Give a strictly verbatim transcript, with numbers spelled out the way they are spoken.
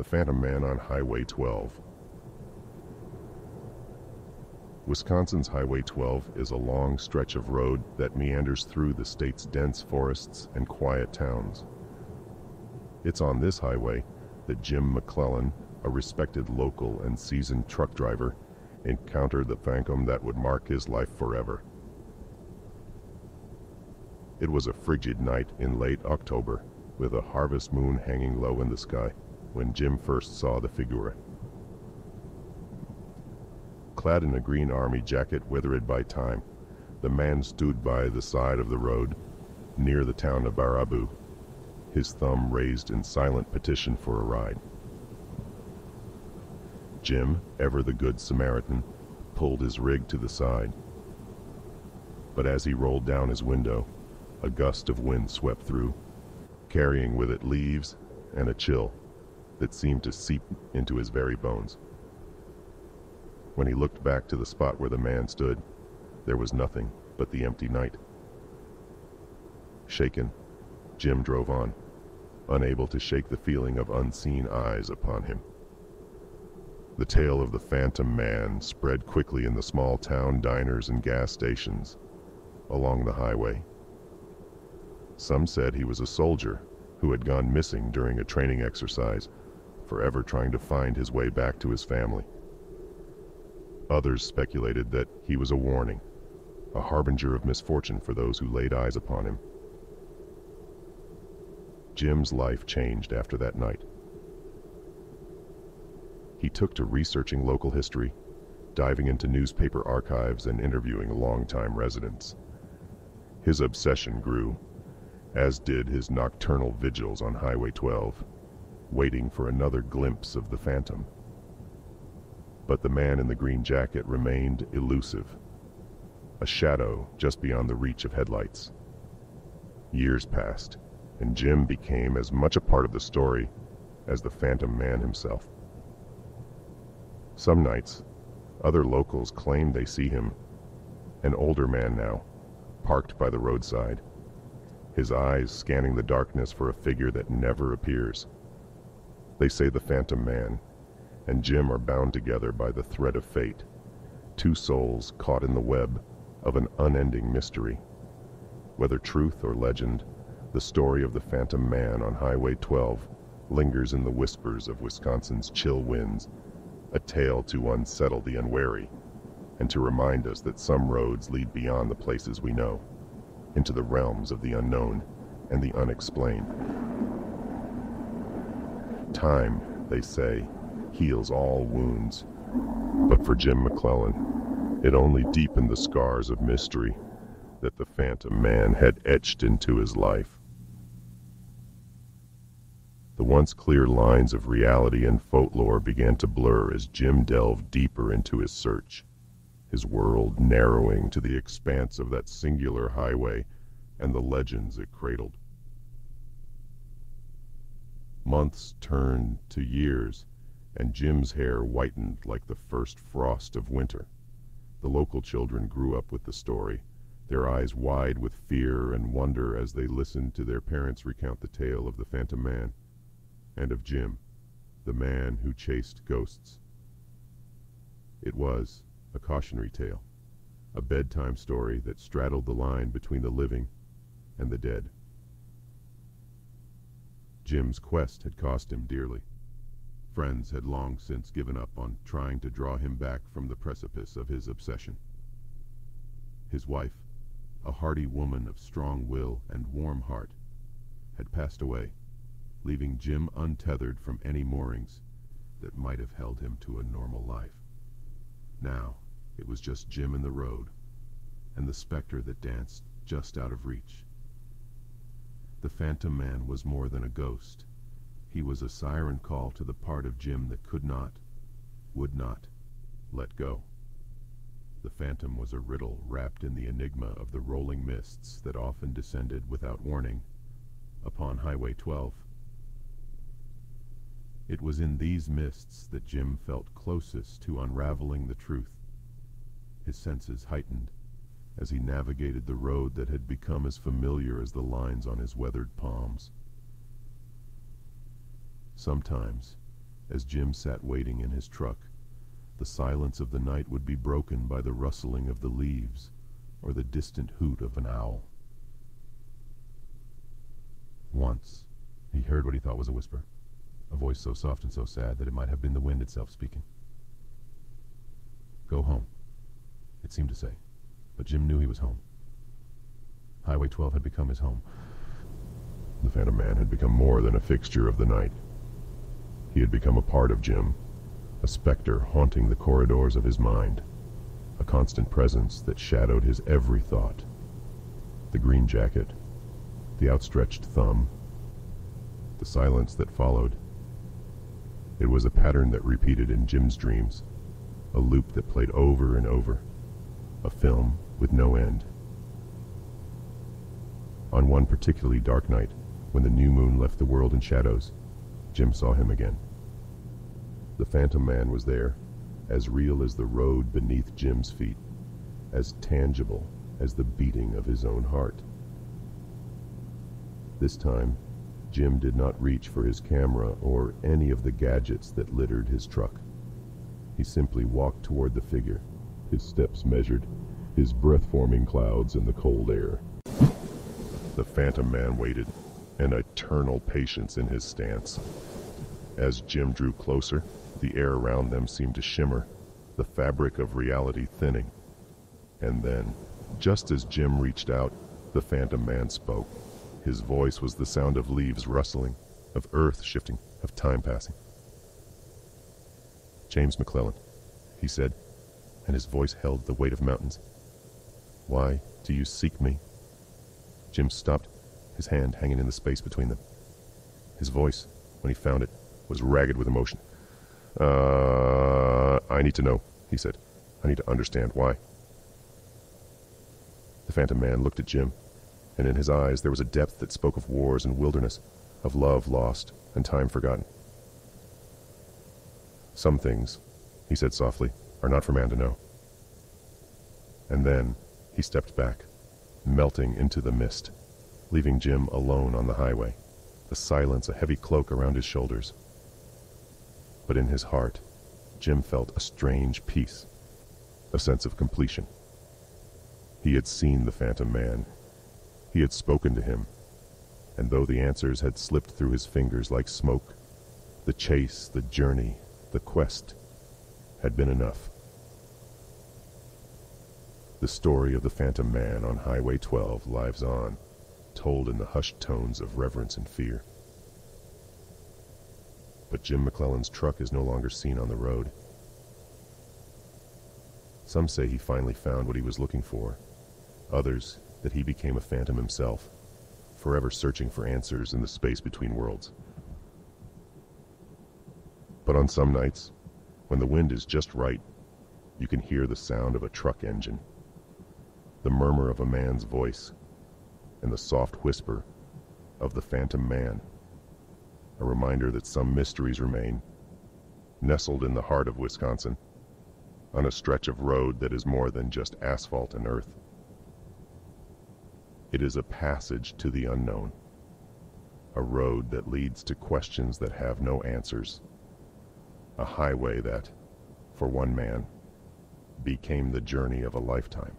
The Phantom Man on Highway twelve. Wisconsin's Highway twelve is a long stretch of road that meanders through the state's dense forests and quiet towns. It's on this highway that Jim McClellan, a respected local and seasoned truck driver, encountered the phantom that would mark his life forever. It was a frigid night in late October, with a harvest moon hanging low in the sky, when Jim first saw the figure. Clad in a green army jacket withered by time, the man stood by the side of the road, near the town of Baraboo, his thumb raised in silent petition for a ride. Jim, ever the good Samaritan, pulled his rig to the side. But as he rolled down his window, a gust of wind swept through, carrying with it leaves and a chill that seemed to seep into his very bones. When he looked back to the spot where the man stood, there was nothing but the empty night. Shaken, Jim drove on, unable to shake the feeling of unseen eyes upon him. The tale of the Phantom Man spread quickly in the small town diners and gas stations along the highway. Some said he was a soldier who had gone missing during a training exercise, forever trying to find his way back to his family. Others speculated that he was a warning, a harbinger of misfortune for those who laid eyes upon him. Jim's life changed after that night. He took to researching local history, diving into newspaper archives and interviewing longtime residents. His obsession grew, as did his nocturnal vigils on Highway twelve, waiting for another glimpse of the phantom. But the man in the green jacket remained elusive, a shadow just beyond the reach of headlights. Years passed, and Jim became as much a part of the story as the Phantom Man himself. Some nights, other locals claim they see him, an older man now, parked by the roadside, his eyes scanning the darkness for a figure that never appears. They say the Phantom Man and Jim are bound together by the thread of fate, two souls caught in the web of an unending mystery. Whether truth or legend, the story of the Phantom Man on Highway twelve lingers in the whispers of Wisconsin's chill winds, a tale to unsettle the unwary and to remind us that some roads lead beyond the places we know, into the realms of the unknown and the unexplained. Time, they say, heals all wounds, but for Jim McClellan, it only deepened the scars of mystery that the Phantom Man had etched into his life. The once clear lines of reality and folklore began to blur as Jim delved deeper into his search, his world narrowing to the expanse of that singular highway and the legends it cradled. Months turned to years, and Jim's hair whitened like the first frost of winter. The local children grew up with the story, their eyes wide with fear and wonder as they listened to their parents recount the tale of the Phantom Man and of Jim, the man who chased ghosts. It was a cautionary tale, a bedtime story that straddled the line between the living and the dead. Jim's quest had cost him dearly. Friends had long since given up on trying to draw him back from the precipice of his obsession. His wife, a hardy woman of strong will and warm heart, had passed away, leaving Jim untethered from any moorings that might have held him to a normal life. Now, it was just Jim and the road, and the specter that danced just out of reach. The Phantom Man was more than a ghost. He was a siren call to the part of Jim that could not, would not, let go. The phantom was a riddle wrapped in the enigma of the rolling mists that often descended without warning upon Highway twelve. It was in these mists that Jim felt closest to unraveling the truth, his senses heightened as he navigated the road that had become as familiar as the lines on his weathered palms. Sometimes, as Jim sat waiting in his truck. The silence of the night would be broken by the rustling of the leaves or the distant hoot of an owl. Once, he heard what he thought was a whisper, a voice so soft and so sad that it might have been the wind itself speaking. "Go home," it seemed to say, but Jim knew he was home. Highway twelve had become his home. The Phantom Man had become more than a fixture of the night. He had become a part of Jim, a specter haunting the corridors of his mind, a constant presence that shadowed his every thought. The green jacket, the outstretched thumb, the silence that followed. It was a pattern that repeated in Jim's dreams, a loop that played over and over, a film with no end. On one particularly dark night, when the new moon left the world in shadows, Jim saw him again. The Phantom Man was there, as real as the road beneath Jim's feet, as tangible as the beating of his own heart. This time, Jim did not reach for his camera or any of the gadgets that littered his truck. He simply walked toward the figure, his steps measured, his breath forming clouds in the cold air. The Phantom Man waited, an eternal patience in his stance. As Jim drew closer, the air around them seemed to shimmer, the fabric of reality thinning. And then, just as Jim reached out, the Phantom Man spoke. His voice was the sound of leaves rustling, of earth shifting, of time passing. "James McClellan," he said, and his voice held the weight of mountains. "Why do you seek me?" Jim stopped, his hand hanging in the space between them. His voice, when he found it, was ragged with emotion. Uh, I need to know, he said. I need to understand why. The Phantom Man looked at Jim, and in his eyes there was a depth that spoke of wars and wilderness, of love lost and time forgotten. "Some things," he said softly, "are not for man to know." And then he stepped back, melting into the mist, leaving Jim alone on the highway, the silence a heavy cloak around his shoulders. But in his heart, Jim felt a strange peace, a sense of completion. He had seen the Phantom Man. He had spoken to him, and though the answers had slipped through his fingers like smoke, the chase, the journey, the quest had been enough. The story of the Phantom Man on Highway twelve lives on, told in the hushed tones of reverence and fear. But Jim McClellan's truck is no longer seen on the road. Some say he finally found what he was looking for. Others, that he became a phantom himself, forever searching for answers in the space between worlds. But on some nights, when the wind is just right, you can hear the sound of a truck engine, the murmur of a man's voice, and the soft whisper of the Phantom Man, a reminder that some mysteries remain, nestled in the heart of Wisconsin, on a stretch of road that is more than just asphalt and earth. It is a passage to the unknown, a road that leads to questions that have no answers, a highway that, for one man, became the journey of a lifetime.